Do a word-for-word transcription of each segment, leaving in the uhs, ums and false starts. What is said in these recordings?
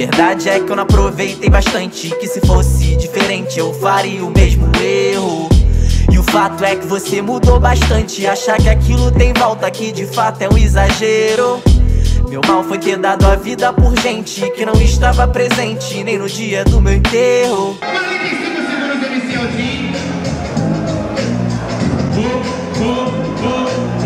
Verdade é que eu não aproveitei bastante, que se fosse diferente eu faria o mesmo erro. E o fato é que você mudou bastante, achar que aquilo tem volta, que de fato é um exagero. Meu mal foi ter dado a vida por gente que não estava presente nem no dia do meu enterro. quarenta e cinco segundos, M C Eldin. Oh, oh,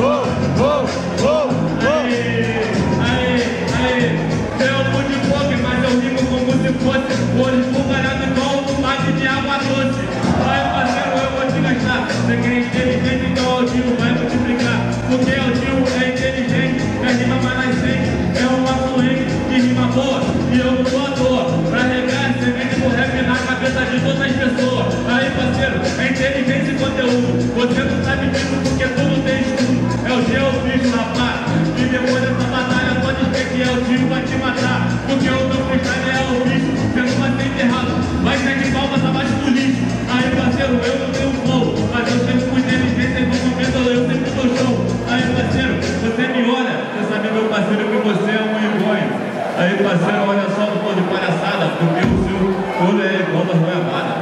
oh, oh, oh, oh. Aê, aê, aê. Eu amo de pobre, mas eu rimo como se fosse ouro esbugalhado igual um bate de água doce. Vai, parceiro, eu vou te gastar. Você quer inteligente, então o tio vai multiplicar. Porque o tio é inteligente, é rima mais nascente. É um afluente de rima boa e eu não sou à toa. Pra regar a semente do rap na cabeça de todas as pessoas. Aí, parceiro, é inteligente e conteúdo. Você não sabe disso porque tudo tem estudo. É o geofísico, rapaz. E depois dessa batalha pode ser que é o tio vai te matar. Porque o meu freestyle é o bicho. Você não vai ser enterrado. Vai ser de palmas abaixo do lixo. Aí, parceiro, eu não tenho flow, mas eu sempre fui inteligente e no momento eu sempre dou show. Aí, parceiro, você me olha. Você sabe, meu parceiro, que você é um igual. Aí, parceiro, olha só, não tô de palhaçada. Porque o seu olho é igual da goiabada.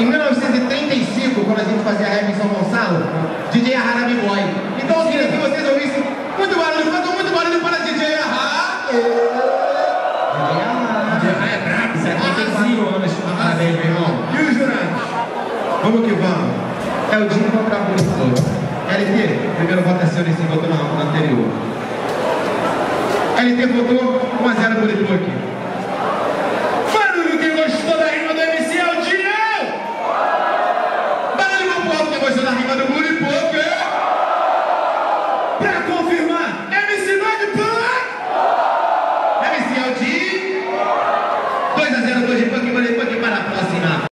Em mil novecentos e trinta e cinco, quando a gente fazia rap em São Gonçalo, D J Harabi Boy. Então eu queria que vocês ouvissem muito barulho, muito, muito barulho para D J Harabi. D J Harabi é brabo, setenta e quatro anos. Parabéns, meu irmão. Vamos que vamos. É o dia pra buscar. L P, primeiro voto é seu nesse voto.